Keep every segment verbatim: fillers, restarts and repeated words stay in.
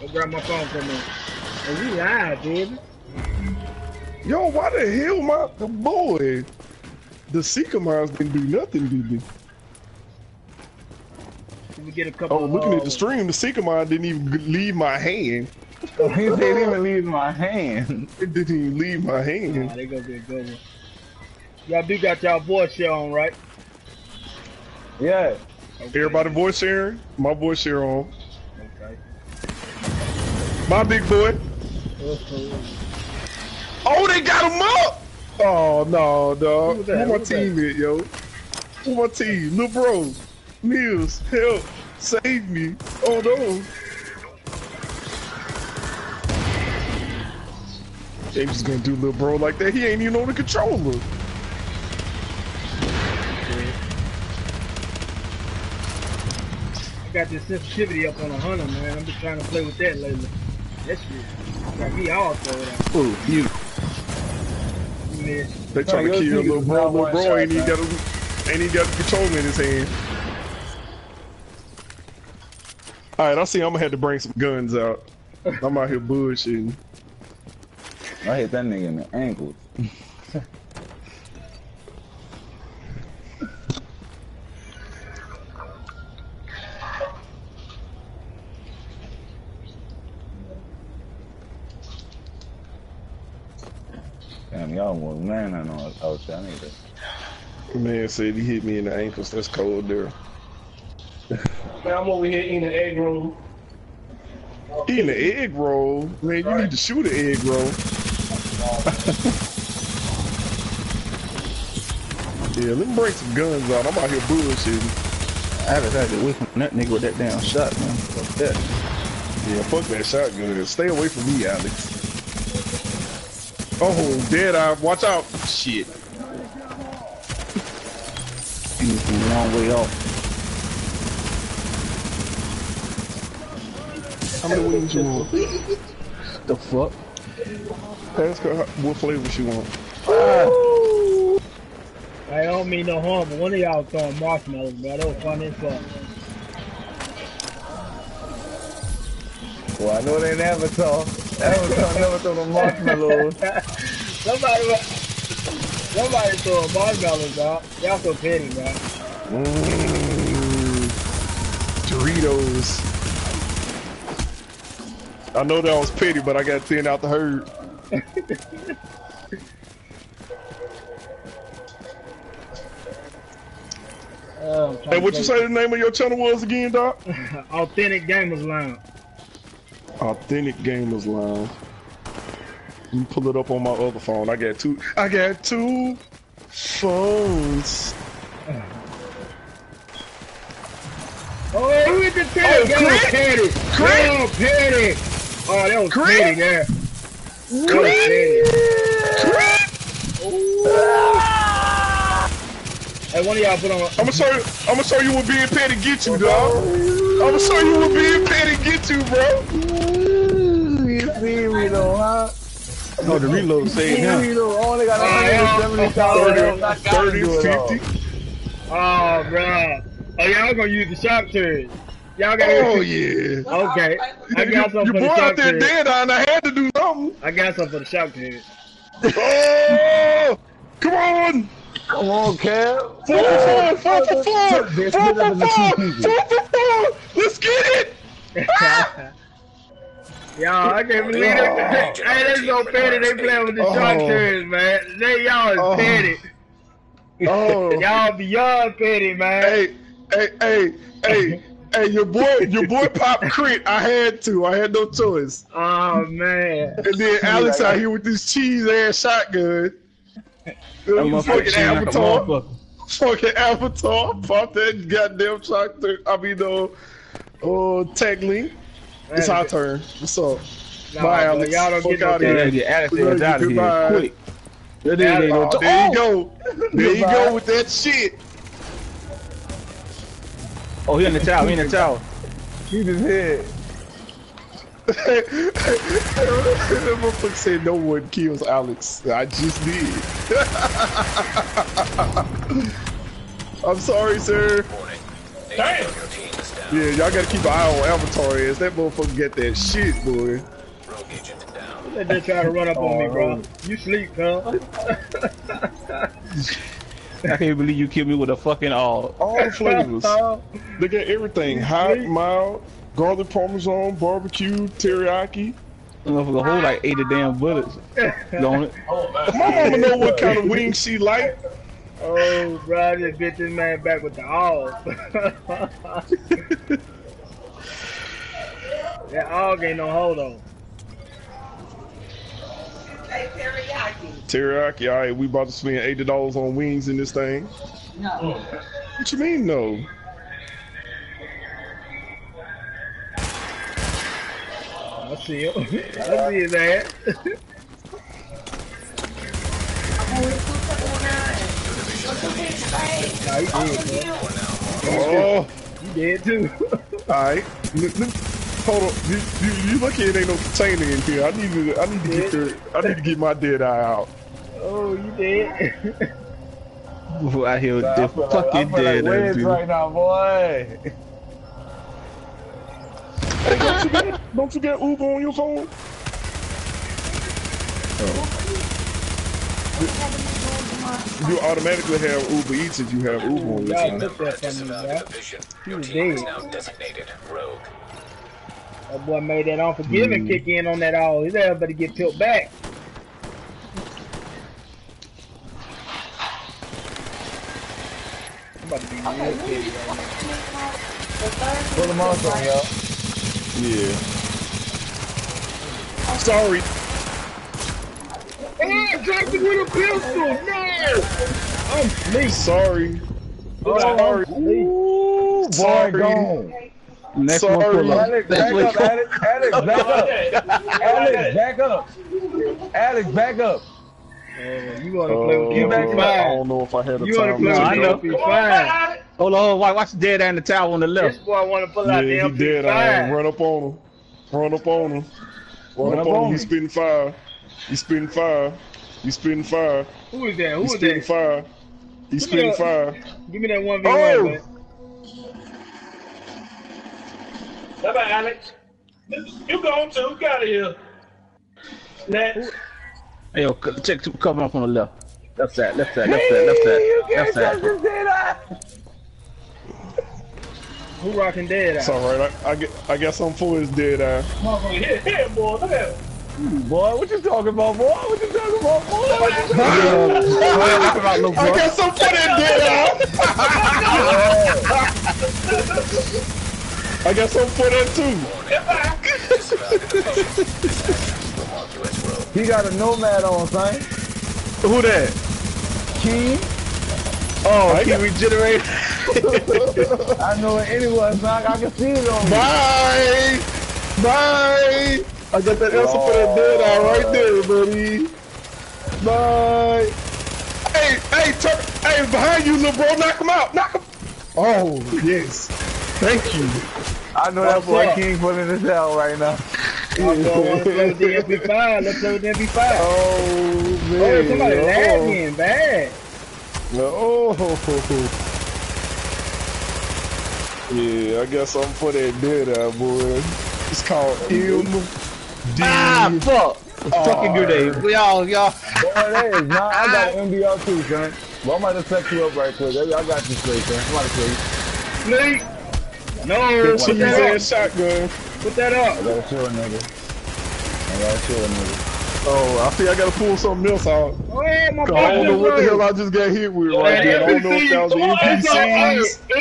Go grab my phone for me. And we live, baby. Yo, why the hell my the boy? The Seeker Mines didn't do nothing, did they? We get a couple. Oh, looking at the stream, the Seeker Mine didn't even leave my hand. Oh, he didn't even leave my hand. It didn't even leave my hand. Nah, they gonna be a good one. Y'all do got y'all voice share on, right? Yeah. Okay. Everybody voice sharing? My voice share on. Okay. My big boy. Oh, they got him up! Oh, no, dog. Who, Who my Who team is, yo? Who my team? Lil Bro. Meals. Help. Save me. Oh, no. James is gonna do Lil Bro like that. He ain't even on the controller. I got this sensitivity up on a hundred, man. I'm just trying to play with that lately. That shit got me all thrown out. Ooh, you. They trying to kill Lil Bro. Lil Bro ain't even got a, ain't even got a controller in his hand. All right, I see. I'm gonna have to bring some guns out. I'm out here bullshitting. I hit that nigga in the ankles. Damn, y'all was man. I know I was trying to. Man said he hit me in the ankles. That's cold there. Man, I'm over here eating an egg roll. Eating an egg roll? Man, you right. Need to shoot an egg roll. Yeah, let me break some guns out. I'm out here bullshitting. I haven't had to whip that nigga with that damn shotgun. Fuck that. Yeah, fuck that shotgun. Stay away from me, Alex. Oh, dead eye. Watch out. Shit. He was a long way off. How many wings you want? The fuck? Ask her what flavor she want. Ah. I don't mean no harm, but one of y'all was throwing marshmallows, bro. That was fun as fuck. Well, I know they never saw. Avatar never throw the marshmallows. somebody, somebody throw marshmallows, dog. Y'all so petty, bro. Mm. Doritos. I know that was petty, but I got ten out the herd. Oh, hey, what you say the name of your channel was again, Doc? Authentic Gamers Lounge. Authentic Gamers Lounge. Let me pull it up on my other phone. I got two. I got two phones. Oh, who hit the tail? That was petty. That was petty. Oh, that was Crit? Petty, yeah. Crit? Hey, one of y'all put on. I'm gonna show you. I'm gonna show you what being petty get you, dog. I'm gonna show you what being petty get you, bro. You see me though, huh? No, the reload saved him. You see me though. I only got one hundred seventy thousand, thirty, fifty. Oh, bro. Oh, y'all gonna use the shock turret. Y'all got Oh, yeah. Okay. I got something for the shock turret. Your boy out there dead on. I had to do something. I got something for the shock turret. Oh! Come on! Come on, Kev. Four for four! Four for four! Four for four! Four for four! Let's get it! Ah! Y'all, I can't believe that. Oh, hey, that's so petty. They playing with the oh. shock turrets, man. They y'all is oh. petty. Oh. Y'all beyond petty, man. Hey. Hey, hey, hey, hey! Your boy, your boy popped Crit. I had to. I had no choice. Oh man! And then Alex out here with this cheese ass shotgun. Fucking, fucking Avatar, like fucking Avatar, pop that goddamn shotgun. I mean, no, oh, tag link. It's our turn. What's up? Nah, bye, Alex. Y'all don't Fuck get out, no out of here. Alex is out of here. Quick. There, there, there, oh, there you go. There you go with that shit. Oh, he in the tower, he in the tower. Keep his head. That motherfucker said no one kills Alex. I just did. I'm sorry, sir. Damn! Yeah, y'all gotta keep an eye on Avatar ass. That motherfucker get that shit, boy. That just try to run up on me, bro. You sleep, huh? I can't believe you killed me with a fucking all. All flavors. They got everything. Hot, mild, garlic parmesan, barbecue, teriyaki. I'm gonna hold like eight of damn bullets. Don't it? My mama know what kind of wings she like. Oh, bro, I just get this man back with the all. That all ain't no hold on. Teriyaki. Teriyaki, alright, we about to spend eighty dollars on wings in this thing. No. What you mean no? I see him. I see his ass. Oh, you dead too. Alright. Hold on, you, you, you lucky it ain't no container in here. I need to, I need to get your, I need to get my dead eye out. Oh, you dead? Ooh, I hear the fucking like, dead eye, dude. Right now, boy. Hey, don't you get, don't you get Uber on your phone? Oh. You automatically have Uber Eats if you have Uber on your phone. He was dead. That boy made that unforgiving mm. kick in on that all. He's there, but get tilt back. I'm about to be real okay, kid, y'all. Pull them off on y'all. Yeah. Sorry. Hey, Jackson with a pistol! No! I'm please. Sorry. Oh, sorry. Ooh, boy, sorry. Gone. Next Sorry. One pull up. Alex, back up, Alex. Alex, back up. Alex, back up. Alex, back up. Uh, you want to play with M P five? Uh, I don't know if I had a you time. You want to play with M P five? Hold on, watch the dead eye in the tower on the left. This boy want to pull out yeah, the M P five. Yeah, he dead eye. Run up on him. Run up on him. Run, Run up, up on him. He's spitting fire. He's spitting fire. He's spitting fire. Who is that? Who He's is that? He's spitting fire. He's spitting fire. Give me that one v one, oh. man. Bye bye, Alex. You gone too. Get out of here. Next. Hey, yo, check two coming up on the left. Left side, left side, left side, left side. You left side. Dead eye. Who rocking dead eye? It's alright. I, I, I guess I'm full as dead eye. Hit him, boy. Look at him. Boy, what you talking about, boy? What you talking about, boy? What you talking about? I guess I'm full as dead eye. I got some for that too. He got a nomad on, son. Who that? Key. Oh, I can regenerate. I know it anyway, son. I can see it on me. Bye. Bye. I got that answer oh. for that dead eye right there, buddy. Bye. Hey, hey, turn, hey, behind you, little bro. Knock him out. Knock him. Oh, yes. Thank you. I know that boy King pulling his hell right now. Let's play with the M P five. Let's play with the M P five. Oh, man. Oh, somebody oh. lagged me in bad. Oh. Yeah, I guess I'm for that dead eye, boy. It's called M D. Ah, fuck. Fucking good day. We all, y'all. Boy, that is not. I got N B L too, son. Well, I'm about to set you up right quick. I got you straight, son. Come on, please. Please. No, put that up. Shotgun. Put that up. I gotta chill, nigga. I gotta chill, nigga. Oh, I see I gotta pull something else out. Oh, yeah, my I don't know what the hell I just got hit with right yeah, there. I don't know if that was an N P C.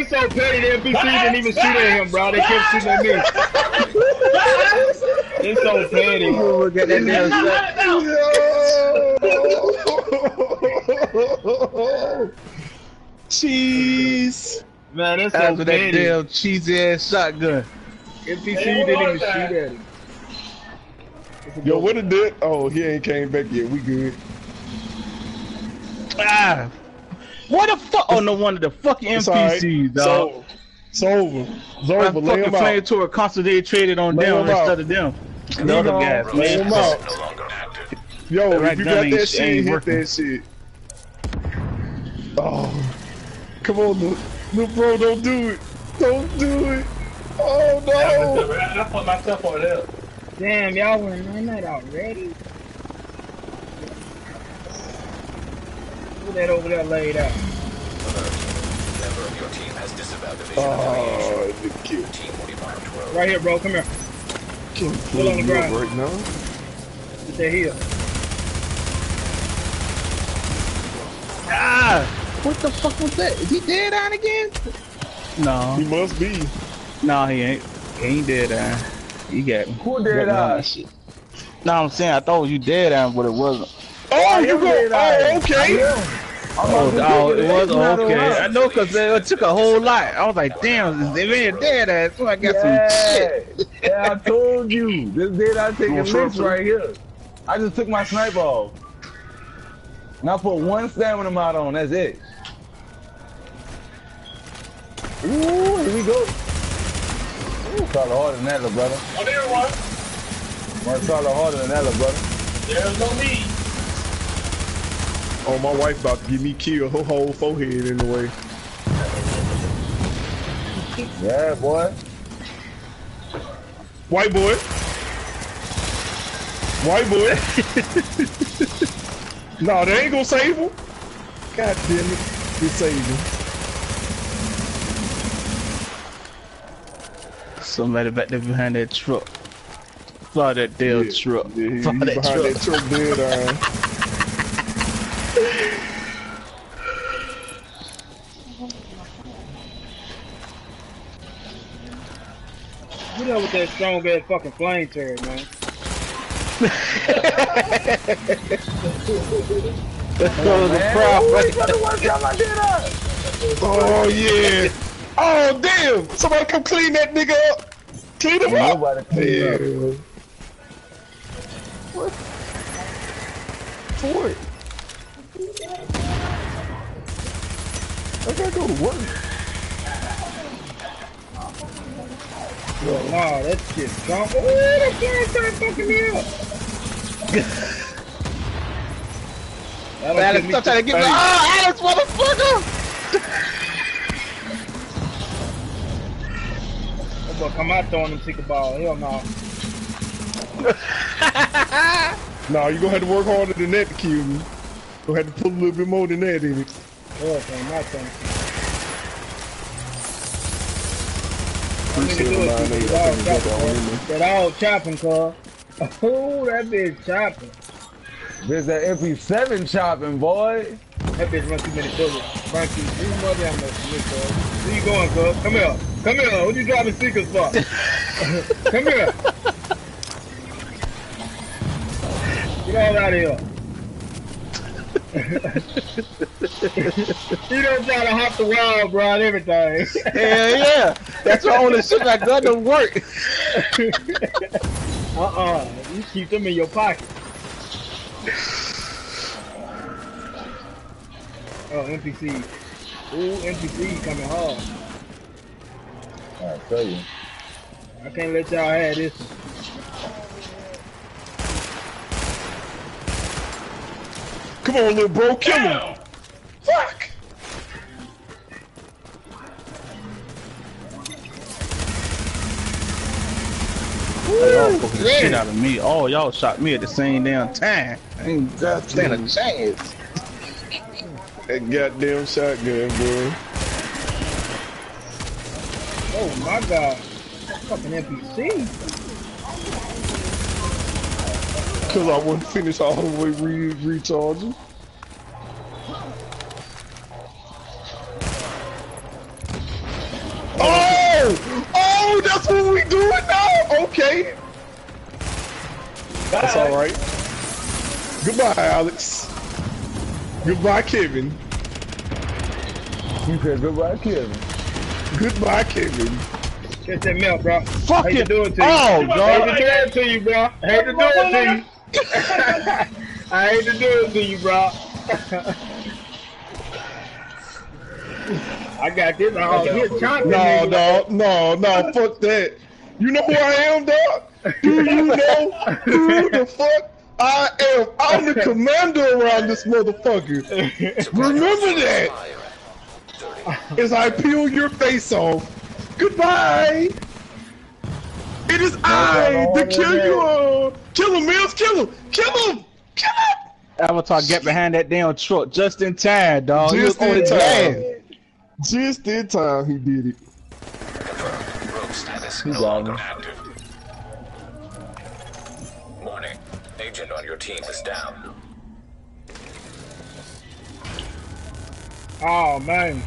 It's so petty the N P Cs didn't even shoot at him, bro. They kept shooting at me. It's so petty. Oh, look at that damn shot. Cheese. Man, that's so that damn cheesy ass shotgun. N P C hey, didn't even that? shoot at him. Yo, what a dick! Oh, he ain't came back yet. We good. Ah, what the fuck? Oh no, one of the fucking N P Cs, right. dog. It's over. It's over. It's over. Lay fucking playing to a concert they traded on them instead of them. The other guys, man. Yo, if you got that shit, hit that shit. Oh, come on, dude. Little bro, don't do it. Don't do it. Oh no! I put myself on there. Damn, y'all were in that already. Put that over there laid out. Member of your team has disavowed division affiliation. Oh, the cute team forty-five twelve. Right here, bro. Come here. Pull on the ground right now. Get that heel. Ah! What the fuck was that? Is he dead on again? No. He must be. No, he ain't. He ain't dead on. You got him. Who dead on? No, I'm saying I thought you dead on, but it wasn't. Oh, you go. Oh, okay. Oh, oh, it was okay. I know, cause it took a whole lot. I was like, damn, they been dead on, so I got yeah. some shit. Yeah, I told you. This dead I take a miss right here. I just took my sniper off. And I put one stamina mod on, that's it. Ooh, here we go. Ooh, probably harder than that, little brother. Oh, there it was. Might probably harder than that, little brother. There's no need. Oh, my wife about to get me killed. Her whole forehead in the way. Yeah, boy. White boy. White boy. Nah, they ain't gonna save him. God damn it, they saved him. Somebody back there behind that truck. Fly that damn yeah, truck. Yeah, Fly that behind truck. that truck dead iron. You know with that strong ass fucking flame turret, man. Oh yeah! Oh damn! Somebody come clean that nigga up! Clean him up! Nobody What? For it? I gotta go to work. Yo, nah, that shit's gone. Ooh, that shit started fucking me up! Alex, stop trying to get me. Oh, Alex, motherfucker! I'm gonna come out throwing him ticket ball. Hell no. Nah, you gonna have to work harder than that to kill me. You're gonna have to put a little bit more than that in it. Oh, I'm not trying to kill you. That old chopping car. Oh, that bitch chopping. There's that M P seven chopping, boy. That bitch run too many bullets. Run too many bullets. Where you going, cuz? Come here. Come here. What you driving Seekers for? Come here. Get all out of here. You don't try to hop the wall, bro, and everything. Hell yeah. That's why I want to shoot like that to work. Uh-uh, you keep them in your pocket. Oh, N P C. Ooh, N P C coming hard. I tell you. I can't let y'all have this. Come on, little bro, kill him! Fuck! Y'all fucking yeah. shit out of me. Oh, y'all shot me at the same damn time. I ain't got stand a chance. That goddamn shotgun, boy. Oh my god. Fucking N P C. Cause I wouldn't finish all the way re recharging. Oh! Oh, that's what we doing now? Okay. Bye. That's alright. Goodbye, Alex. Goodbye, Kevin. You said goodbye, Kevin. Goodbye, Kevin. Get that milk, bro. Fuck it. Hate to do it to you. Oh, God. Hate to do it to you, bro. Hate to do it to you. I hate to do it to you, bro. I got this. Oh, you're chopping. No, no, no, no, fuck that. You know who I am, dog? Do you know who the fuck I am? I'm the commander around this motherfucker. Remember that. As I peel your face off. Goodbye. It is I to kill you all. Kill him, Mills. Kill him. Kill him. Kill him. Avatar, get behind that damn truck just in time, dog. Just in time. Just in time, he did it. Rogue status no longer active. Warning, agent on your team is down. Oh man,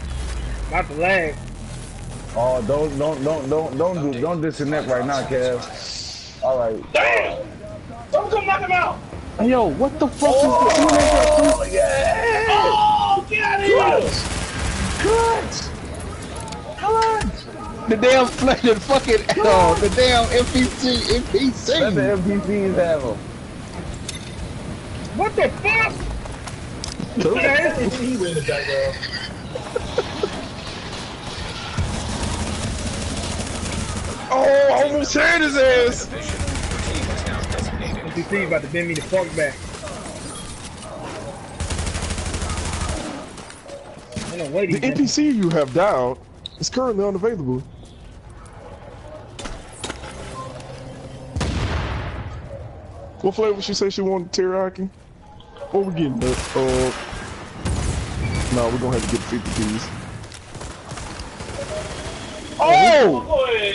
not the lag. Oh, don't, don't, don't, don't, don't, do, don't disconnect right now, Kev. All right. Damn! Don't come knock him out. Yo, what the fuck oh, is this? Oh, yeah! Oh, get out of here! Good! Good! The damn flesh and fucking oh, the damn F T C, F T C! Let the F T Cs have him. What the fuck? Who the F T C win the guy, girl? Oh, I almost had his ass! F T C about to bend me the fuck back. I don't wait. The N P C you have dialed is currently unavailable. What flavor she say she wanted teriyaki? What we getting? Uh, uh, no, we're gonna have to get fifty Ps. Oh! Hey,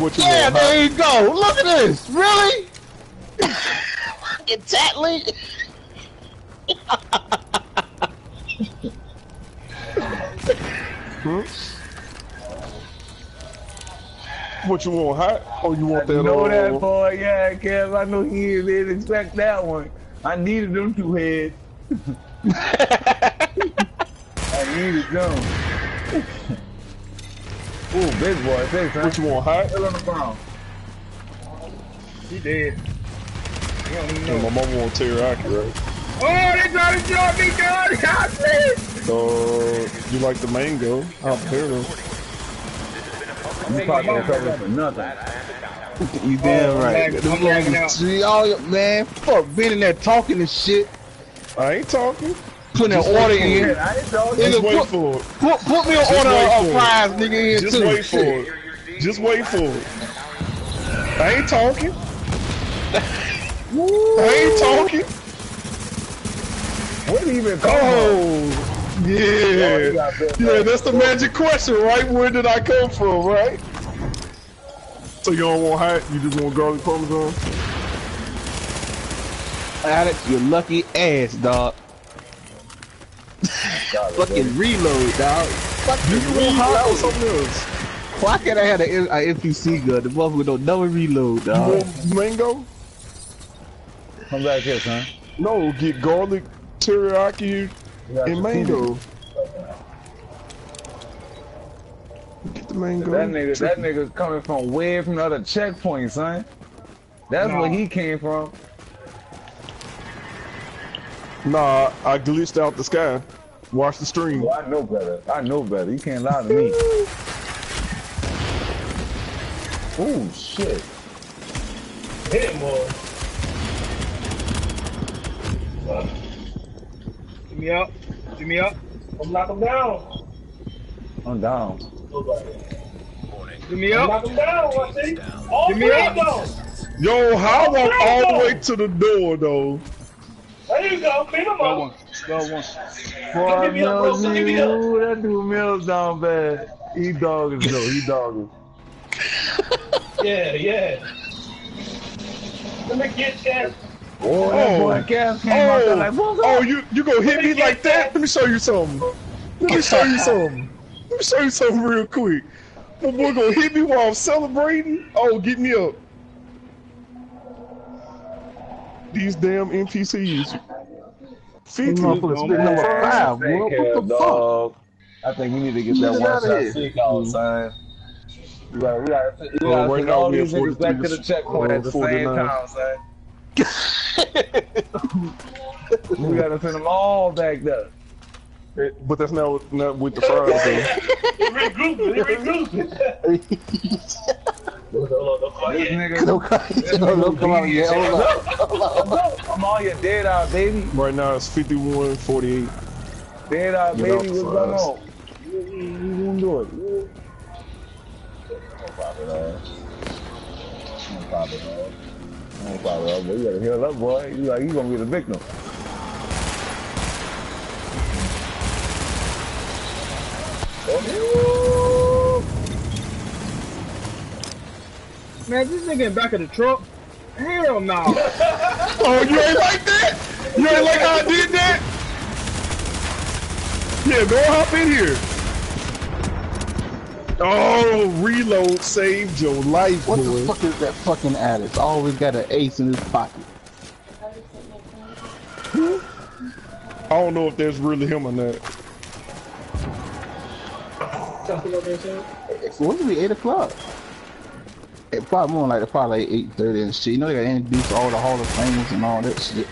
oh, yeah, there you go. Look at this. Really? Fucking Tatley. hmm? What you want, hot? Oh, you want I that? I know uh, that boy. Yeah, Kev. I know he didn't expect that one. I needed them two heads. I needed them. Ooh, big boy. Thanks, huh? What you want, hot? Still on the phone. He dead. Yeah, my mama won't tear out, right? Oh, they trying to kill me, God! So, you like the mango? I'll pair them. You probably don't cover for nothing. You damn oh, right. I'm lagging out. Y'all, man, fuck being in there talking and shit. I ain't talking. Putting an order in here. Just wait for it. Put, put me an order of fries, nigga, here too. Just wait for it. Just wait for it. I ain't talking. Woo. I ain't talking. What even? Oh, yeah, yeah. That's the magic question, right? Where did I come from, right? So you don't want hot? You just want garlic parmesan? Alex, your lucky ass, dog. Fucking reload, dog. Fucking you want hot or something else? Why can't I have an N P C gun? The motherfucker don't never reload, dog. You want mango? Come back here, son. No, get garlic, teriyaki, and mango. T V. Get the mango. That nigga, that nigga's coming from way from the other checkpoint, son. That's nah. where he came from. Nah, I glitched out the sky. Watch the stream. Oh, I know better. I know better. You can't lie to me. Oh shit! Hit him, boy. Give me up. Give me up. I'm knock him down. I'm down. Give me up. Knock him down, I see. Give me up. Yo, how I'm all the way to the door, though. There you go. Beat him up. Go one. Go one. Boy, Mills, ooh, that dude Mills down bad. He dogging, though. He dogging. Yeah, yeah. Let me get that. Oh, oh, boy, Kev came oh, out there like, oh, you you gonna hit me like that? Let me show you something. Let me show you something. Let me show you something real quick. My boy gonna hit me while I'm celebrating. Oh, get me up. These damn N P Cs. fifty. What the fuck? I think we need to get that one shot sick on, son. We gotta take all these niggas back to the checkpoint at the same time, son. We gotta send them all back there. It, but that's not, not with the fries, though. Regroup it, regroup it. I'm all your dead eye, baby. Right now it's fifty-one forty-eight. Dead eye, baby, what's going on? You gonna do it. don't pop it up. Don't pop it up, but you gotta heal up, boy. You like you gonna be the victim. Oh, yeah. Man, this nigga in back of the truck. Hell no. Oh, you ain't like that? You ain't like how I did that? Yeah, go hop in here. Oh, reload saved your life, boy. What the fuck is that fucking Alex? Always got an ace in his pocket. I don't know if that's really him or not. It's literally eight o'clock. It probably more like probably like eight thirty and shit. You know they gotta introduce all the Hall of Famers and all that shit.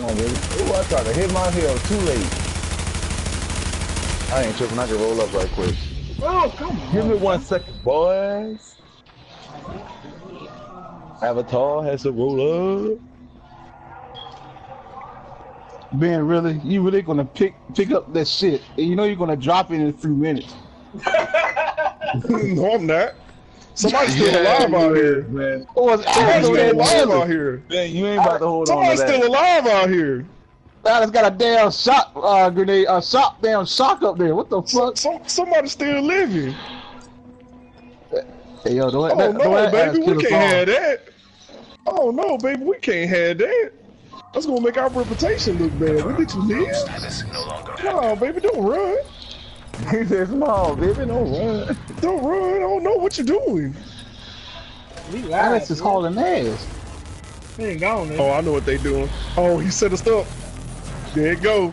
Oh, I tried to hit my heel too late. I ain't tripping, I can roll up right quick. Oh, come on. Give me one second, boys. Avatar has to roll up. Ben, really? You really gonna pick pick up that shit? And you know you're gonna drop it in a few minutes. No, I'm not. Somebody's still yeah, alive out here, man. Oh, somebody's still alive out here. Man, you ain't about to hold somebody's on to that. Somebody's still alive out here. Alex got a damn shock uh, grenade, a shock damn shock up there. What the fuck? So, so, somebody's still living. Hey, yo, don't let, oh, no, baby, we can't have that. Oh, no, baby, we can't have that. That's gonna make our reputation look bad. We need you live. Come on, baby, don't run. He said, come on, baby, don't run. Don't run, I don't know what you're doing. Lied, Alex is hauling ass. He ain't gone, man. Oh, I know what they doing. Oh, he set us up. There it go.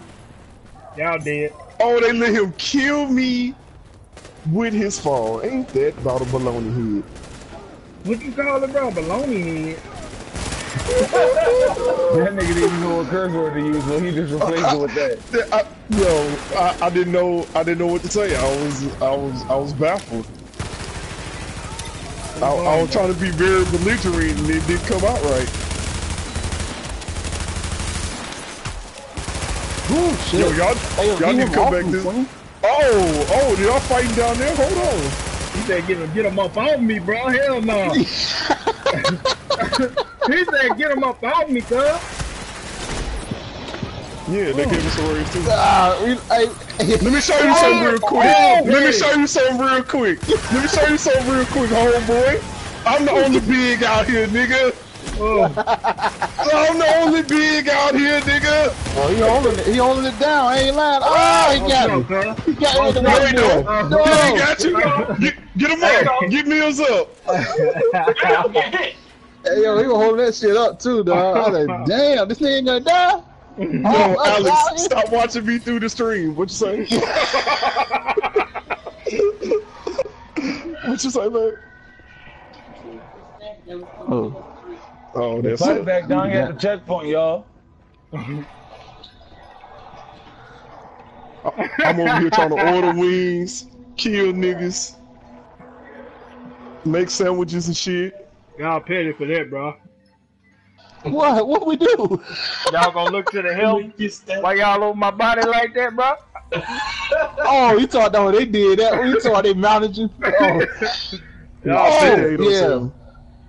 Y'all dead. Oh, they let him kill me with his fall. Ain't that about a baloney head? What you call it, bro? Baloney head? That nigga didn't even know what curse word to use, so he just replaced it with that. I, I, yo, I, I didn't know. I didn't know what to say. I was, I was, I was baffled. I, I was trying to be very belligerent, and it didn't come out right. Ooh, shit. Yo, y'all, y'all need to come back this. Oh, oh, y'all fighting down there? Hold on. He said, "Get him, get him up on me, bro." Hell no. He said, "Get him up out of me, cuz." Yeah, they gave us a raise too. Uh, we, I, Let me show you something real quick. Oh, Let me show you something real quick. Let me show you something real quick, homeboy. I'm the only big out here, nigga. Oh. I'm the only big out here, nigga. Oh, he holding it. He holding it down. I ain't lying. Oh, he got oh, no, it. He got oh, it. No, he don't. Uh, no, he got you. Uh, get, get him up. Go. Get meals up. Hey, yo, he was holding that shit up too, dog. I was like, damn, this nigga ain't gonna die. No, oh, Alex, oh, stop watching me through the stream. What you say? What you say, man? Oh, oh that's it. Fight back down here at the checkpoint, y'all. I'm over here trying to order wings, kill niggas, make sandwiches and shit. Y'all petty for that, bro. What? What we do? Y'all gonna look to the help? Why y'all over my body like that, bro? Oh, you thought no, they did that. You thought they mounted you. Oh, oh yeah,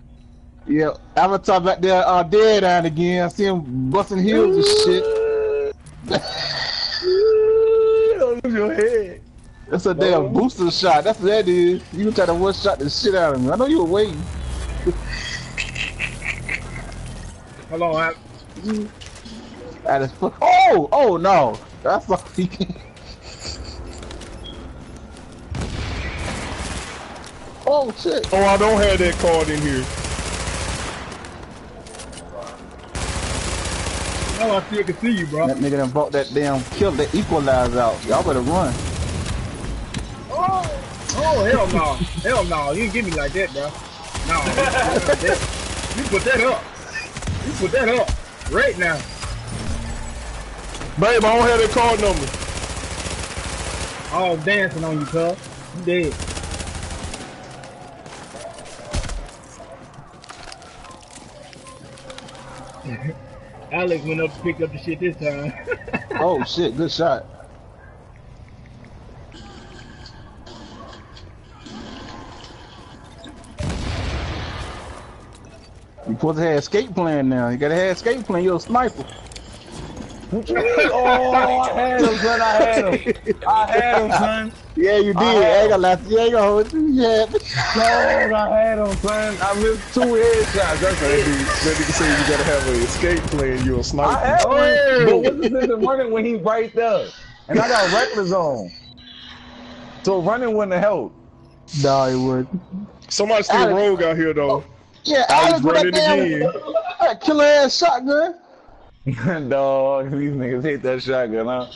yeah. Avatar back there, uh, dead eye again. I see him busting heels and shit. Don't lose your head. That's a damn oh. booster shot. That's what that is. You try to one shot the shit out of me. I know you were waiting. Hello, Alex. That is fuck. Oh, oh no, that's all he can. Oh shit. Oh, I don't have that card in here. Oh, I still can see you, bro. That nigga done brought that damn kill, that equalizer out. Y'all better run. Oh, oh hell no, hell no. You didn't get me like that, bro. No, you put that up. You put that up right now. Babe, I don't have that card number. I was dancing on you, cuz. You dead. Alex went up to pick up the shit this time. Oh shit, good shot. You supposed to have escape plan now. You gotta have escape plan. You're a sniper. What you mean? Oh, I had him, son. I had him. I had him, son. Yeah, you did. I ain't gonna laugh. You ain't gonna hold it. Yeah. No, I had him, son. I missed two headshots. That's what that nigga said. You gotta have an escape plan. You're a sniper. I had him. But what is it running when he right there? And I got reckless on. So running wouldn't help. No, it wouldn't. Somebody still rogue out here, though. Yeah, Alex with that damn killer ass shotgun. Dog, these niggas hate that shotgun, huh?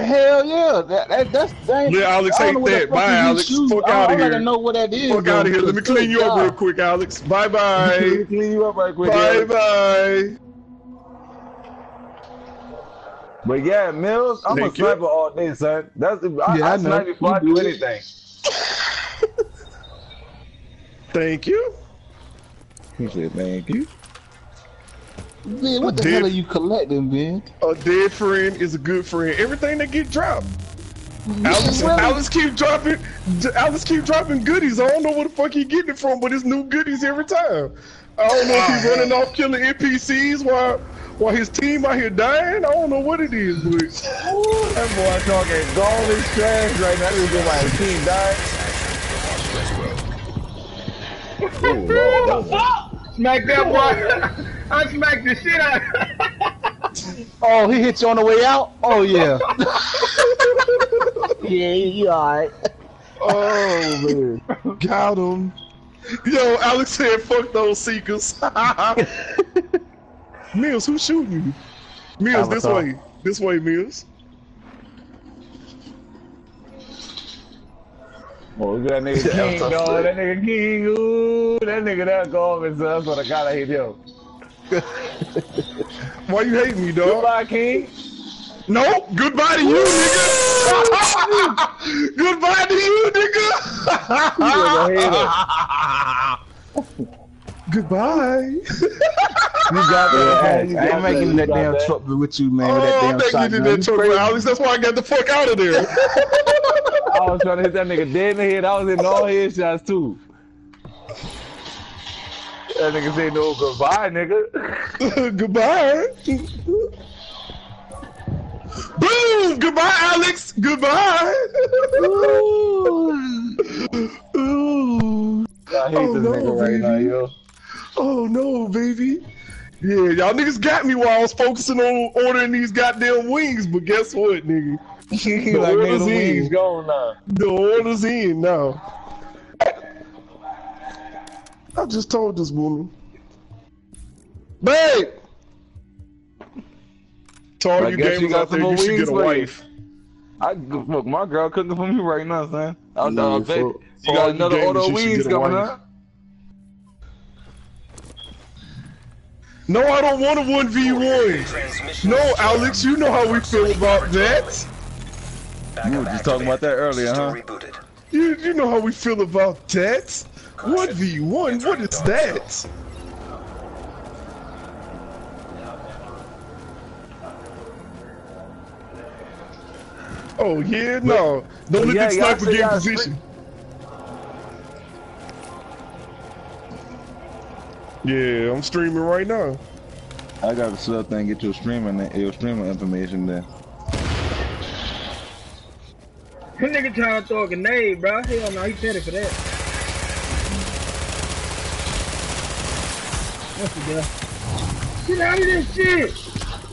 Hell yeah, that, that that's dangerous. Yeah, Alex hate that. Bye, Alex. Fuck out of here. I gotta know what that is. Fuck out of here. Let me clean you up real quick, Alex. Bye bye. Let me clean you up right quick. Bye bye. But yeah, Mills, I'm a sniper all day, son. That's I, yeah, I, I snipe before I do anything. Thank you. He said, "Thank you." Man, what a the dead, hell are you collecting, man? A dead friend is a good friend. Everything that get dropped, man, Alice, really? Alice keep dropping. Alice keep dropping goodies. I don't know where the fuck he getting it from, but it's new goodies every time. I don't know if he's running off killing N P Cs while while his team out here dying. I don't know what it is, but ooh, that boy talking garbage trash right now. He's doing like his team dying. Oh, smack that boy. I smacked the shit out of him. Oh, he hit you on the way out? Oh, yeah. Yeah, you alright. Oh, man. Got him. Yo, Alex said, fuck those seekers. Mills, who's shooting you? Mills, this way. This way, Mills. Oh, that nigga King, dog. That nigga King. Ooh, that nigga that garbage. That's what I gotta hit him. Why you hating me, dog? Goodbye, King. Nope. Goodbye to you, nigga. Goodbye to you, nigga. Goodbye. You got that. Yeah, I'm making that damn that. Trouble with you, man. Oh, with that damn thank shotgun. You did that trouble, Alex. That's why I got the fuck out of there. I was trying to hit that nigga dead in the head. I was hitting all headshots too. That nigga say no goodbye, nigga. Goodbye. Boom! Goodbye, Alex. Goodbye. Ooh. Ooh. I hate oh, this no, nigga right baby. Now, yo. Oh no, baby. Yeah, y'all niggas got me while I was focusing on ordering these goddamn wings, but guess what, nigga? The like, order's nigga, the in. Wings gone now. The order's in now. I just told this woman. Babe! To all you gamers out there, you should get a wife. I, look, my girl cooking for me right now, son. I'm no, baby. You got another order of wings coming up. No, I don't want a one V one. No, Alex, you know how we feel about that. You were just talking about that earlier, huh? You, you know how we feel about that. one V one? What is that? Oh yeah, no. Don't let that sniper get in position. Yeah, I'm streaming right now. I got to sub thing, get your streaming, your streaming information there. This nigga trying to throw a grenade, bro. Hell no, he petty for that. Get out of this shit!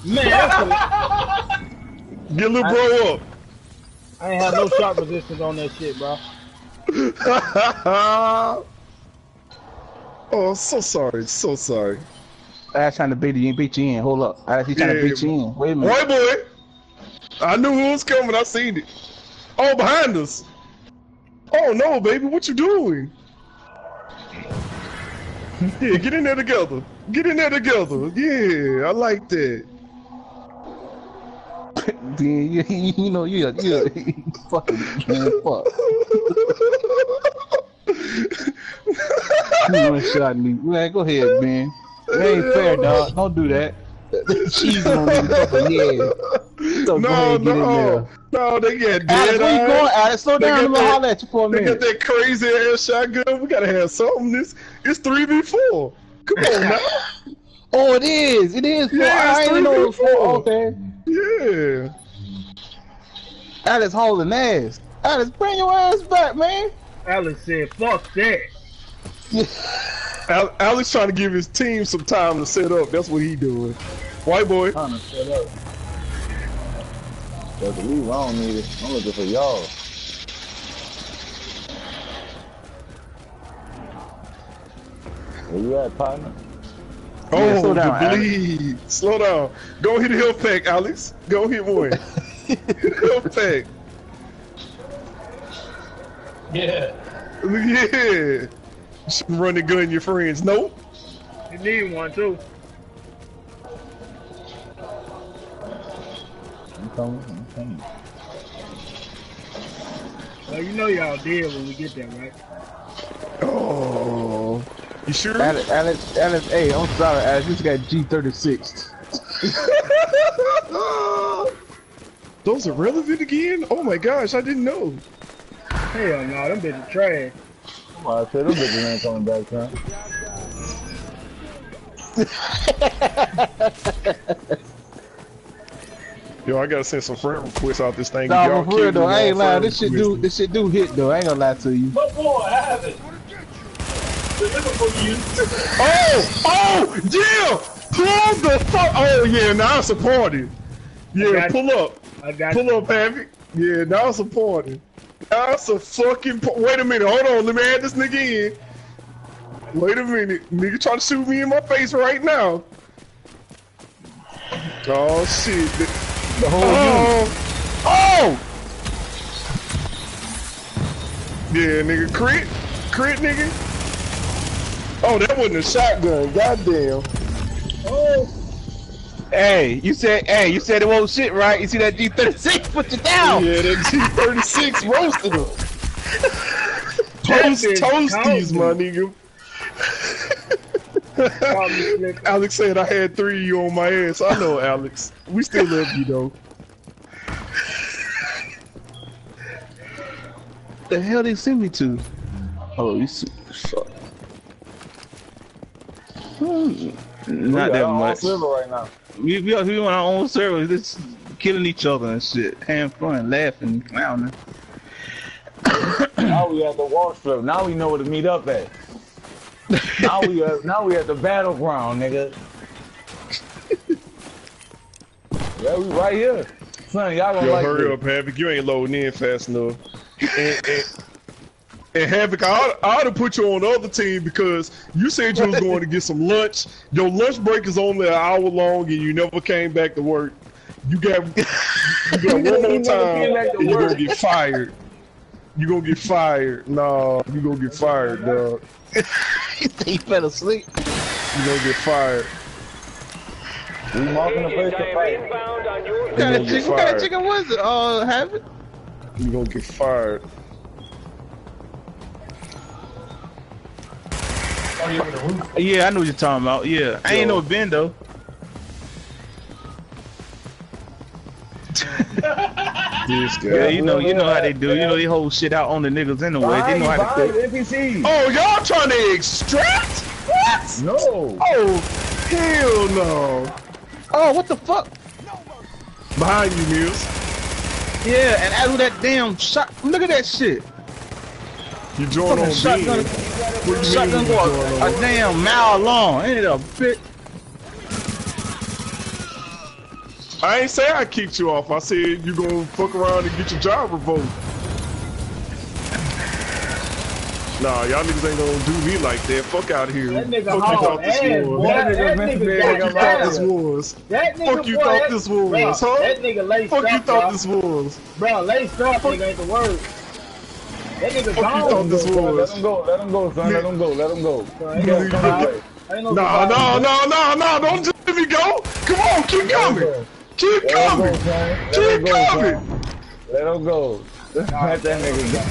Man, that's a... Get little bro up! I ain't have no shot resistance on that shit, bro. Oh, so sorry, so sorry. I was trying to beat you, beat you in, hold up. I was trying yeah. to beat you in, wait a minute. Boy, boy! I knew who was coming, I seen it. Oh, behind us! Oh no, baby, what you doing? Yeah, get in there together. Get in there together. Yeah, I like that. Dude, you, you know, you're yeah, yeah, fucking man, fuck. You one shot me. Man, go ahead, man. That ain't fair, dog. Don't do that. Cheese on his fucking head. So no, no, no, they get dead. Alex, where you going, Alex? Slow down and I'm gonna holler at you for a minute. They got that crazy ass shotgun. We gotta have something. This, it's three v four. Come on now. Oh, it is. It is. Yeah, I ain't know it was four. Okay. Yeah. Alex holding ass. Alex, bring your ass back, man. Alex said, "Fuck that." Alex trying to give his team some time to set up. That's what he doing. White boy. Trying to set up. That's the move. I don't need it. I'm looking for y'all. Where you at, partner? Oh, yeah, slow down, the bleed. Alex. Slow down. Go hit the hill pack, Alex. Go hit one. Hit hill pack. Yeah. Yeah. Shouldn't run the gun, your friends. Nope. You need one too. I'm coming. I'm coming. Well, you know y'all dead when we get there, right? Oh. You sure? Alex, Alex, Alex, hey, I'm sorry, Alex. This got G thirty-six. Those are relevant again? Oh my gosh, I didn't know. Hell no, them bitches trash. Come on, I said them bitches ain't coming back, huh? Yo, I gotta send some friend requests out this thing. Nah, for real though, I ain't lying. This shit do, this shit do hit though. I ain't gonna lie to you. But boy, I have it. Oh, oh, yeah! Pull the fuck! Oh yeah, now I support it. Yeah, pull up. I got pull up, Havoc. Yeah, now I support it. That's a fucking po wait a minute, hold on, let me add this nigga in. Wait a minute, nigga trying to shoot me in my face right now. Oh shit, the, the whole oh. oh! Yeah, nigga, crit, crit, nigga. Oh, that wasn't a shotgun, goddamn. Oh! Hey, you said, hey, you said it won't shit, right? You see that G thirty-six put you down. Yeah, that G thirty-six roasted him. Toast, toasties, my nigga. Alex said I had three of you on my ass. I know, Alex. We still love you, though. The hell they send me to? Oh, you see, fuck. Hmm. Not that much. Right now. We, we, we on our own server, just killing each other and shit, having fun, laughing, clowning. Now we at the war strip. Now we know where to meet up at. Now we at, now we at the battleground, nigga. Yeah, we right here. Son, y'all gonna Yo, like hurry this. Up, Havoc. You ain't loading in fast enough. And, and, And Havoc, I ought to put you on the other team because you said you was going to get some lunch. Your lunch break is only an hour long, and you never came back to work. You got, you got one more time, and you're gonna get fired. You gonna get fired. Nah, you gonna get fired, dog. He fell asleep. You gonna get fired. We marking the place to fight. What kind of chicken? What kind of chicken was it? Uh, Havoc. You gonna get fired. Yeah, I know what you're talking about. Yeah, Yo. I ain't no Ben though. Yeah, you know, you know how they do. You know they hold shit out on the niggas anyway. They know how to do. Oh, y'all trying to extract? What? No. Oh, hell no. Oh, what the fuck? Behind you, Mills. Yeah, and out of that damn shot. Look at that shit. You join on shotgun. Shotgun go a, a damn mile long. Ain't it a bit? I ain't say I kicked you off. I said you gonna fuck around and get your job revoked. Nah, y'all niggas ain't gonna do me like that. Fuck out of here. That nigga fuck you thought this ass, was. That, that, that nigga, that nigga thought this was. That nigga fuck you boy, thought that, this was, bro, huh? That nigga laced fuck up, you thought bro. This was. Bro, laced up fuck. Nigga ain't the word. That nigga gone. This son, let him go, let him go, son, let him go, let him go. No, no, no, no, no, don't just let me go. Come on, keep coming. Keep coming. Keep coming. Let him go. Let him go. That nigga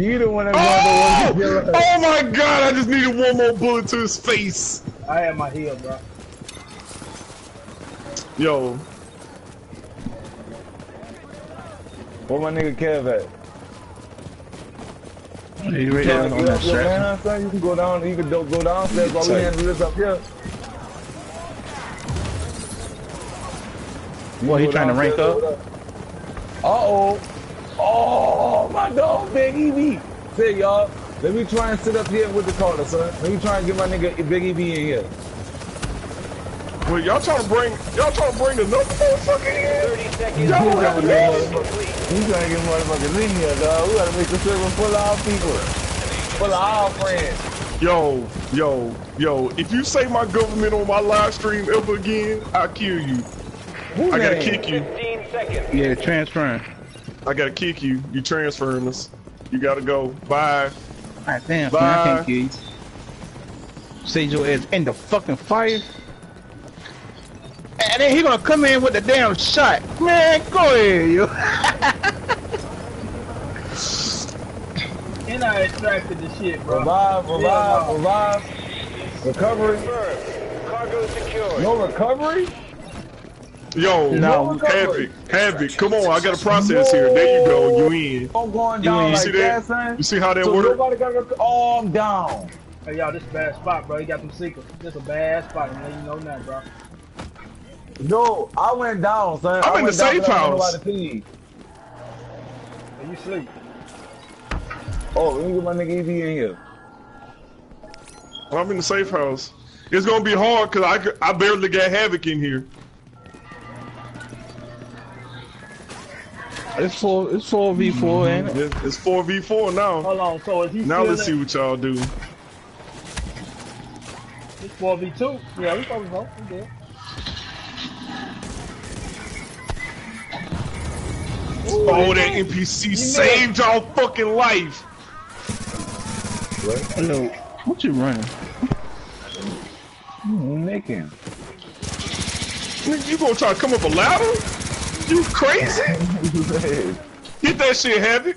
You the one that oh! the one who's Oh my god, I just needed one more bullet to his face. I had my heel, bro. Yo. Where my nigga Kev at? Hey, you ready yeah, to on that strap? Right? You can go down, you can go downstairs while we handle this up here. What, he trying to rank up? up? Uh-oh. Oh, my dog, Big E B. Say, y'all, let me try and sit up here with the corner, son. Let me try and get my nigga Big E B in here. Wait, y'all trying to bring, y'all trying to bring another motherfucker in here? Y'all don't have a name. We trying to get motherfuckers in here, dog. We gotta make the circle full of our people. Full of our friends. Yo, yo, yo, if you say my government on my live stream ever again, I'll kill you. Who I gotta name? kick you. Yeah, transferring. I gotta kick you. You transferring us. You gotta go. Bye. Alright, damn, Bye. Man, I can't kill you. Sage your ass in the fucking fire. And then he gonna come in with the damn shot. Man, go ahead, you. And I extracted the shit, bro. Revive, revive, yeah, revive. Recovery. Cargo secured. No recovery? Yo, no, Havoc, Havoc, come on, I got a process no. here. There you go, you in. I'm going down you like see that? Son? You see how that so worked? Nobody got to oh, I'm down. Hey, y'all, this is a bad spot, bro. You got them seekers. This is a bad spot. Man. You know that, bro. No, I went down, son. I'm I in the safe house. Hey, you sleep. Oh, let me get my nigga E V in here. I'm in the safe house. It's going to be hard because I, I barely got Havoc in here. It's four. It's four v four, ain't it? It's four v four now. Hold on. So is he? Now let's see what y'all do. It's four v two. Yeah, we probably vote. We did. Oh, that N P C saved y'all fucking life. What? Hello. What you running? Nicking. Nigga, you gonna try to come up a ladder? You crazy? Get that shit, Havoc.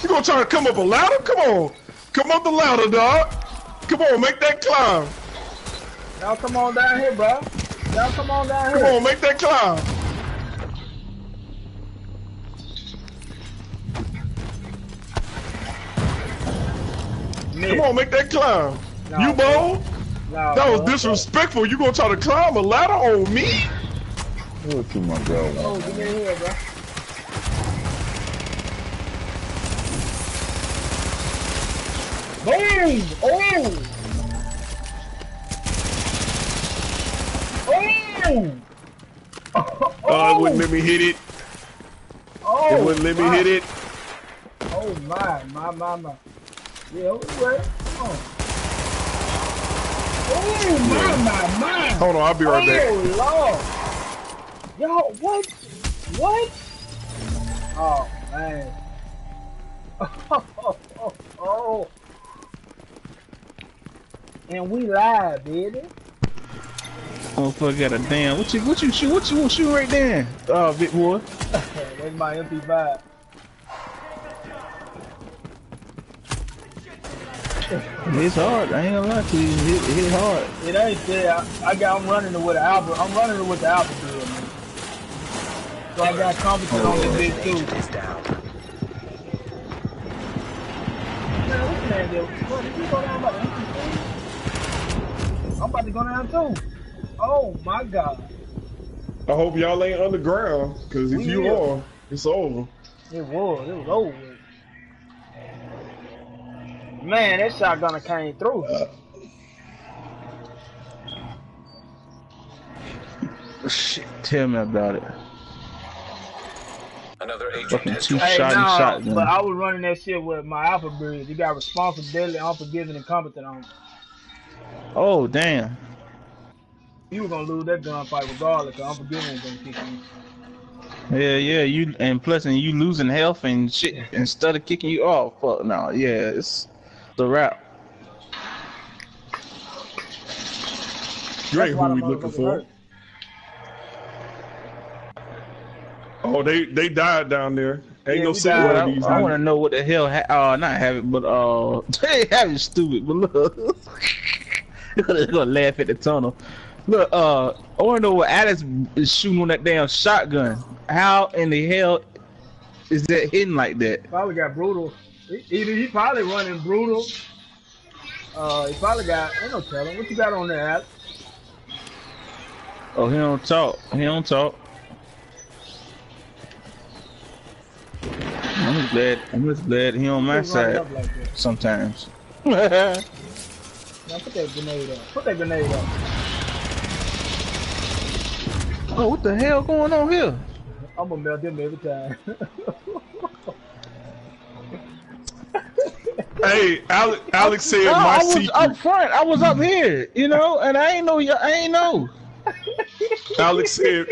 You gonna try to come up a ladder? Come on. Come up the ladder, dog. Come on, make that climb. Y'all come on down here, bro. Y'all come on down here. Come on, make that climb. Nick. Come on, make that climb. Nah, you bold? Nah, that was bro, disrespectful. Bro. You gonna try to climb a ladder on me? Look at my girl. Oh, get in here, bro. Boom! Oh! Oh! Oh! Oh, it wouldn't let me hit it. Oh! It wouldn't let my. me hit it. Oh my, my, my, my. Yeah, okay. Come on. Oh my, my, my. Hold on, I'll be right oh, back. Oh, Lord. Yo, what? What? Oh, man. Oh, oh, oh, oh. And we live, baby. Oh, fuck, got a damn. What you, what you shoot? What you want to shoot right there? Oh, big boy. That's my M P five. It's hard. I ain't gonna lie to you. It hit hard. It ain't there. I, I got. I'm running it with the Alpha. I'm running it with the Alpha drill, man. So I got competent oh, on this bitch too. Man, what's that deal? I'm about to go down too. Oh my god. I hope y'all ain't underground, cause if we you will. are, it's over. It was. It was over. Man, that shotgun came through. Uh, shit, tell me about it. Another fucking two hey, shotty nah, shotgun. But I was running that shit with my Alpha bridge. You got responsibility, unforgiving, and competent on it. Oh damn! You were gonna lose that gunfight regardless. Unforgiving was gonna kick you. Yeah, yeah, you and plus and you losing health and shit instead of kicking you. Oh fuck no, yeah, it's. The wrap. You ain't who we looking for. Hurt. Oh, they they died down there. Ain't yeah, no secret of these. I, I want to know what the hell. Ha uh, not have it, but uh, they have it stupid. But look, they're gonna laugh at the tunnel. Look, uh, I want to know what Alex is shooting on that damn shotgun. How in the hell is that hidden like that? Probably got brutal. Either he probably running brutal. Uh, he probably got. Ain't no telling. What you got on there, Alex? Oh, he don't talk. He don't talk. I'm just glad. I'm just glad he on my side. Like sometimes. Now put that grenade up. Put that grenade up. Oh, what the hell going on here? I'm gonna melt him every time. Hey, Alex, Alex said no, my I was secret. Up front. I was up here, you know, and I ain't know. I ain't know. Alex said.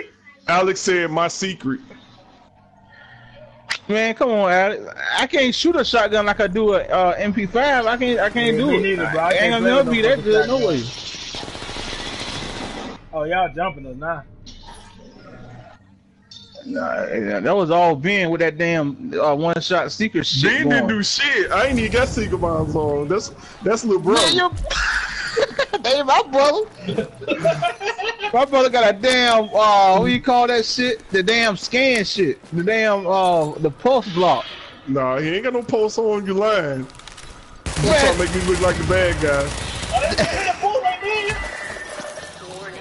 Alex said my secret. Man, come on, Alex. I can't shoot a shotgun like I do a uh, M P five. I can't. I can't yeah, do it. Neither, I, I ain't gonna never be that good. No way. Oh, y'all jumping us now? Nah, that was all Ben with that damn uh, one-shot secret shit. Ben didn't do shit. I ain't even got secret mines on. That's that's little brother. Man, they my brother. My brother got a damn uh, what do you call that shit? The damn scan shit. The damn uh, the pulse block. Nah, he ain't got no pulse on. You lying? You trying to make me look like a bad guy? Oh, that's a fool right there.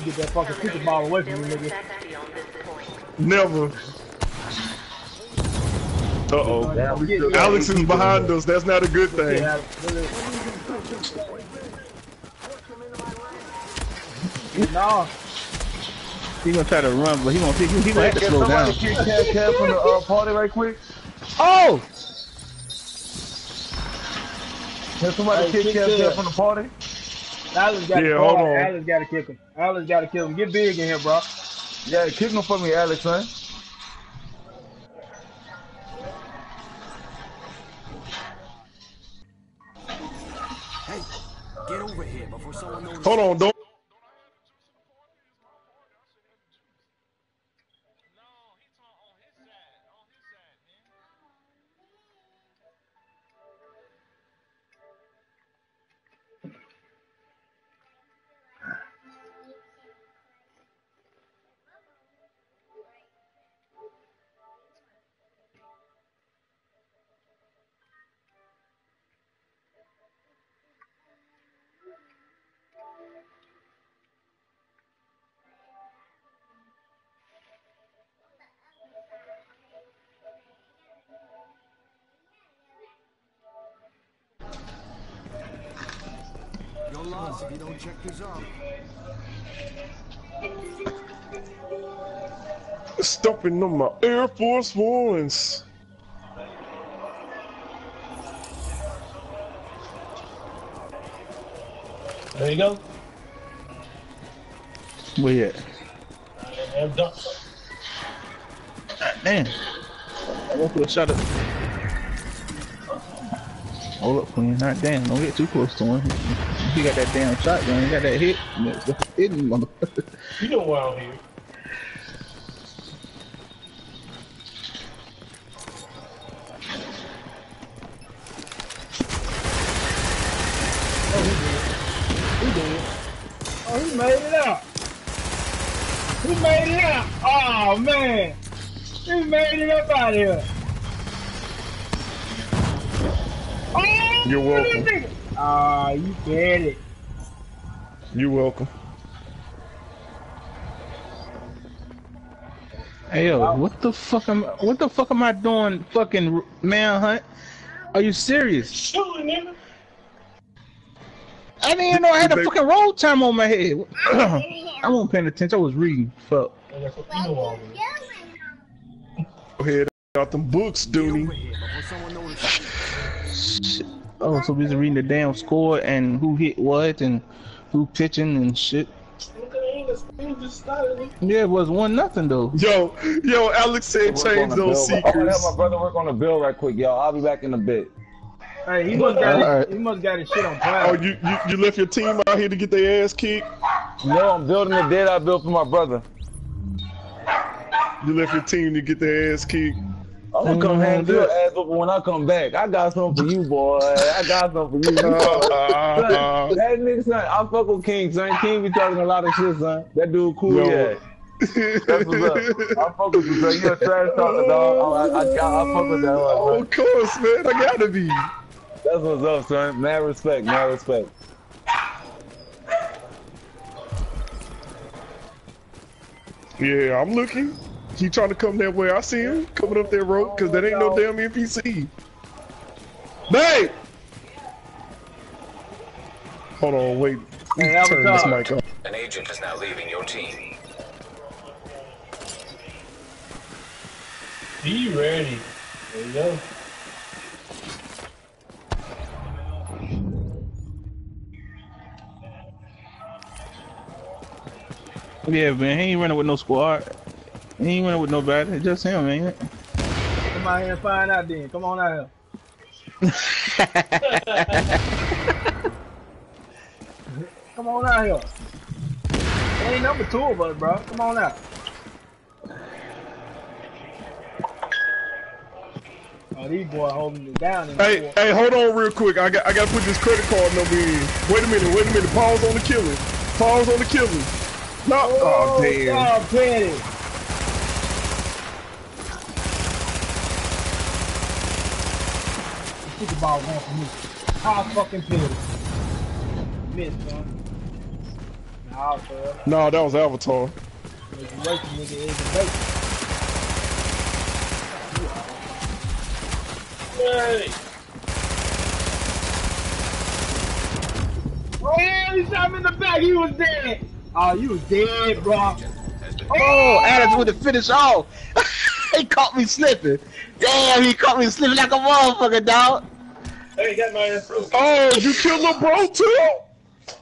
You get that fucking secret mine away from me, nigga. Never. Uh oh. Damn. Alex is behind us. That's not a good thing. No. He gonna try to run, but he gonna pick. He gonna have to slow down. Kick Cat Cat from the uh, party right quick. Oh. Can somebody kick Cat Cat from the party? Alex got. Yeah, hold on. Alex gotta kick him. Alex gotta kill him. Get big in here, bro. Yeah, kick him for me, Alex, man. Hey, get over here before someone knows. Hold on, don't. If you don't check this out. Stopping on my Air Force Ones. There you go. Where you at? I'm done. Damn. I want to a shot of. Hold up, Queen. Not damn. Don't get too close to one. You got that damn shotgun, you got that hit. Hidden motherfucker. You know why I'm here. Oh, he did. He did. Oh, he made it out. He made it out. Oh, man. He made it up out of here. Oh, you're welcome. Ah, uh, you get it. You're welcome. Hey, yo, what the fuck am what the fuck am I doing? Fucking manhunt? Are you serious? Shooting nigga. I didn't even know I had a fucking roll time on my head. I wasn't paying attention. I was reading. Fuck. Go ahead, got them books, dude. Shit. Oh, so we're reading the damn score and who hit what and who pitching and shit. Yeah, it was one nothing though. Yo, yo, Alex said change those secrets. I'm gonna have my brother work on the bill right quick, y'all. I'll be back in a bit. Hey, he must got right. his, he must got his shit on fire. Oh, you, you you left your team out here to get their ass kicked? No, I'm building the dead eye bill for my brother. You left your team to get their ass kicked. I'm gonna come handle your ass up when I come back. I got something for you, boy. I got something for you, boy. Son, that nigga, son, I fuck with King, son. King be talking a lot of shit, son. That dude cool, no. yeah. That's what's up. I fuck with you, son. You a trash talker, dog. I, I, I, I fuck with that one, oh, of course, man. I gotta be. That's what's up, son. Mad respect, mad respect. Yeah, I'm looking. He trying to come that way. I see him coming up that road because that ain't no damn N P C. Babe! Hold on, wait. Hey, that turn this mic up. An agent is now leaving your team. Be ready. There you go. Yeah, man, he ain't running with no squad. He ain't running with nobody. It's just him, man. Come out here and find out then. Come on out here. Come on out here. There ain't number two of us, bro. Come on out. Oh, these boys holding it down. Hey, boy. Hey, hold on real quick. I got, I got to put this credit card number in. Wait a minute, wait a minute. Pause on the killing. Pause on the killing. No. Oh, oh damn. God, damn it. Think about one for me. How fucking pissed. Missed, son. Nah, bro. Nah, that was Avatar. It's working, nigga. It's working. Hey! Oh, yeah, he shot him in the back. He was dead. Oh, you was dead, bro. Oh, Adams with the finish off. He caught me slipping. Damn, he caught me slipping like a motherfucker, dog. Hey, got my ass. Oh, you killed little bro too?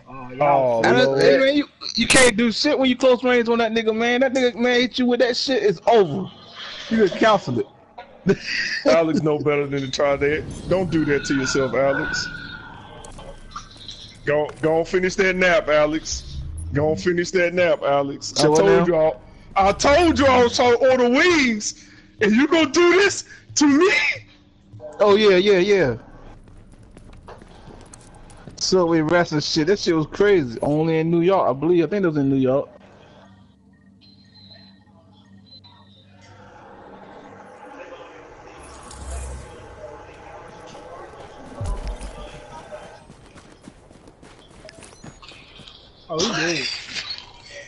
Oh, y'all. Oh, hey, man, you, you can't do shit when you close range on that nigga, man. That nigga, man, hit you with that shit, it's over. You just counsel it. Alex know better than to try that. Don't do that to yourself, Alex. Go, go finish that nap, Alex. Go finish that nap, Alex. So I told y'all. I told you I was trying to order wings, and you gonna do this to me? Oh yeah, yeah, yeah. So we wrestling shit. That shit was crazy. Only in New York, I believe. I think it was in New York. Oh, he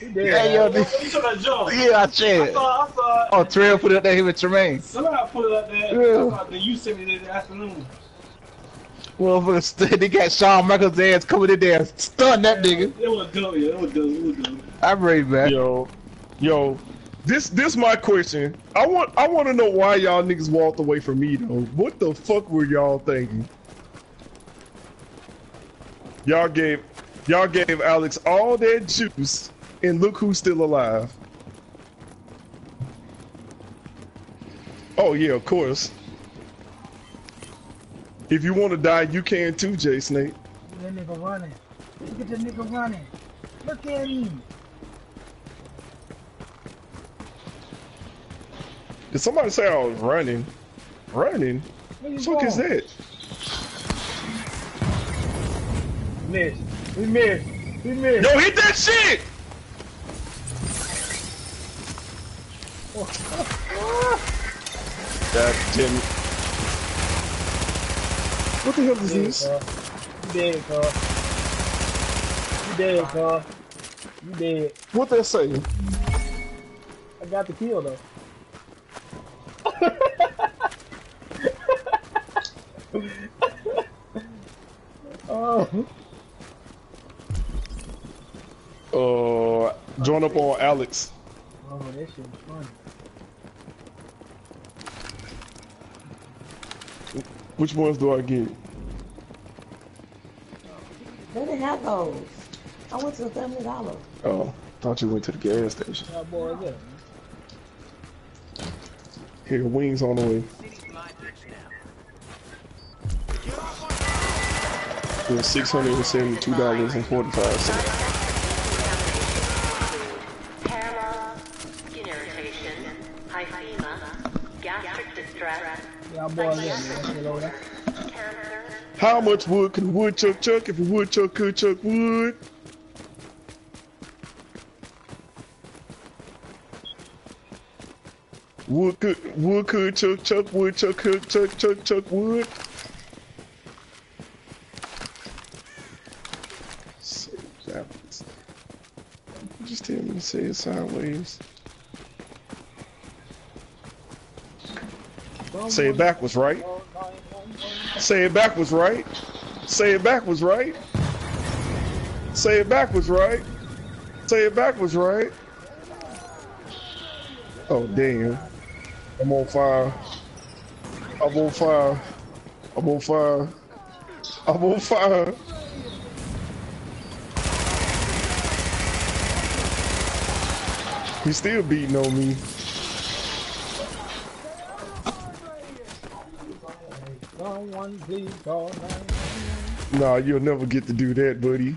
did. Yeah, hey, yo, yeah, I checked. I saw, I saw. Oh, Terrell put it up there with Tremaine. Somebody put it up there. Yeah. Then you sent me there this afternoon. Well, for the they got Shawn Michaels' ass coming in there, stunned that nigga. It was dope, yeah. It was dope. It was dope. I'm ready, man. Yo, yo, this this my question. I want I want to know why y'all niggas walked away from me though. What the fuck were y'all thinking? Y'all gave y'all gave Alex all that juice. And look who's still alive. Oh yeah, of course. If you want to die, you can too, J Snake. That nigga running. Look at the nigga running. Look at him. Did somebody say I was running? Running? What the fuck is that? Missed. We missed. We missed. Yo, hit that shit! That's Jimmy. What the hell is this? You dead, car. You dead, car. You dead. What they say? I got the kill though. Oh. Oh, uh, join up on Alex. Oh, that shit was funny. Which ones do I get? Where the hell goes? I went to the Family Dollar. Oh, thought you went to the gas station. Oh, boy, yeah. Here, wings on the way. It's six hundred and seventy-two dollars and forty-five cents. How boys in, man. How much wood can woodchuck chuck if a woodchuck could chuck wood? Wood could, wood could chuck chuck, woodchuck could chuck chuck chuck wood. Just tell me to say it sideways. Say it backwards, right? Say it backwards, right? Say it backwards, right? Say it backwards, right? Say it backwards, right? Oh, damn. I'm on fire. I'm on fire. I'm on fire. I'm on fire. He's still beating on me. Nah, you'll never get to do that, buddy.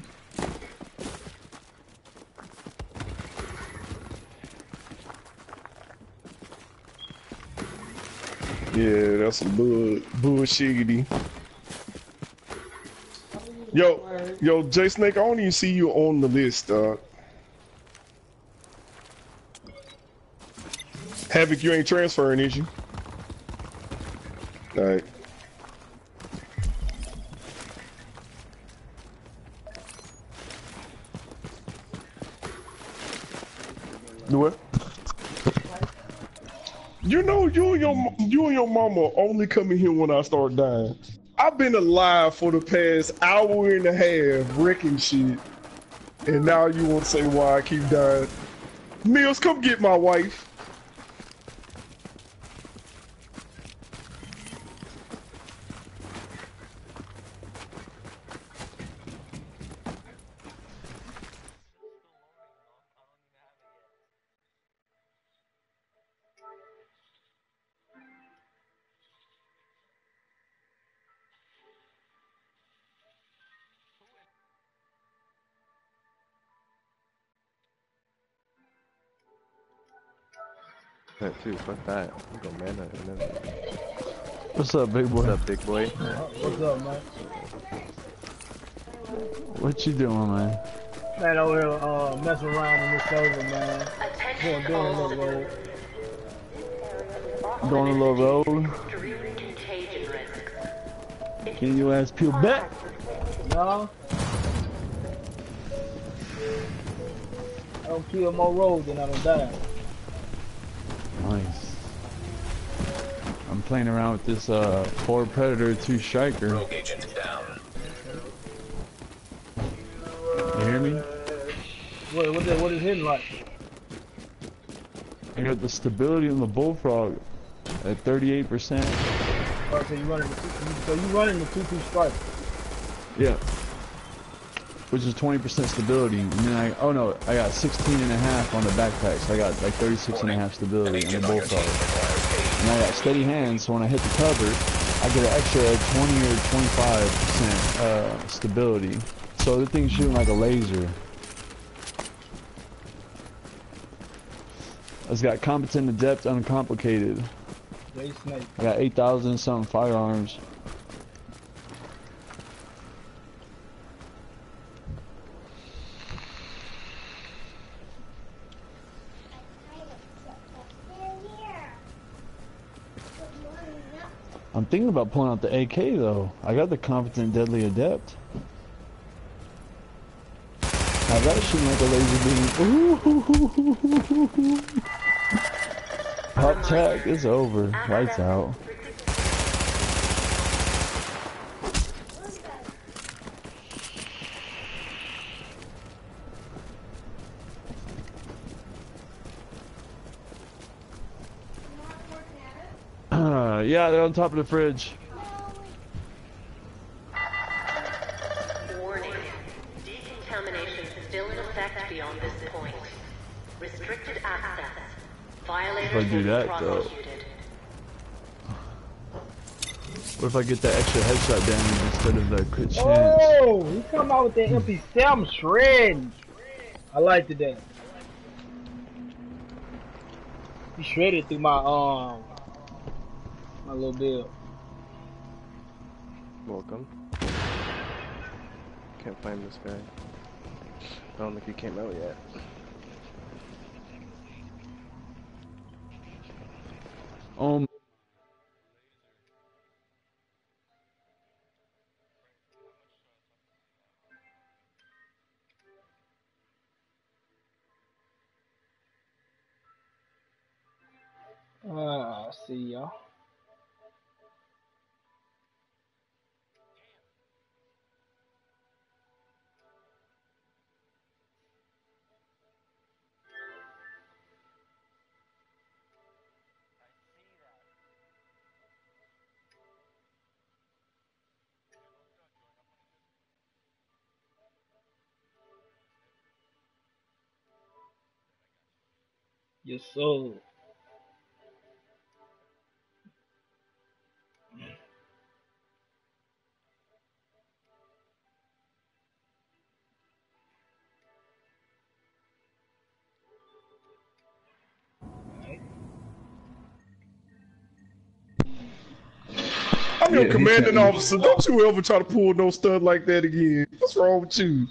Yeah, that's some bull bullshitty. Yo, yo, J Snake, I don't even see you on the list, dog. Havoc, you ain't transferring, is you? All right. Do what? You know, you and your you and your mama only come in here when I start dying. I've been alive for the past hour and a half, wrecking shit, and now you won't say why I keep dying. Mills, come get my wife. Too. Fuck that. I'm gonna man up and everything. What's up, big boy? What's up, big boy? What's up, man? What you doing, man? Man, over here uh, messing around in this server, man. Going doing a little road. Going a little road. Can you ask Pew back? No. I don't kill more roads than I don't die. Nice. I'm playing around with this uh four predator two striker. Rogue agent down. You hear me? What what what is hitting like? I got the stability in the bullfrog at thirty-eight percent. Alright, so you running the so you running the two two striker. Yeah. Which is twenty percent stability, and then I, oh no, I got sixteen and a half on the backpack, so I got like thirty-six and a half stability on the bullfrog. And I got steady hands, so when I hit the cover, I get an extra twenty or twenty-five percent uh, stability. So the thing's shooting like a laser. It's got competent, adept, uncomplicated. I got eight thousand something firearms. I'm thinking about pulling out the A K though. I got the competent, deadly, adept. Now that shooting like a laser beam. Ooh! Pop tech, it's over. Lights out. Yeah, they're on top of the fridge. Warning. Decontamination still in effect beyond this point. Restricted access. Violators will be prosecuted. What if I get that extra headshot damage instead of the crit chance? Oh, he come out with that M P seven shred. I liked it then. He shredded through my um. a little bit. welcome. Can't find this guy. I don't think he came out yet. Oh. Ah, uh, see ya. Yes, so. I'm your yeah, commanding officer. Don't you ever try to pull no stud like that again. What's wrong with you?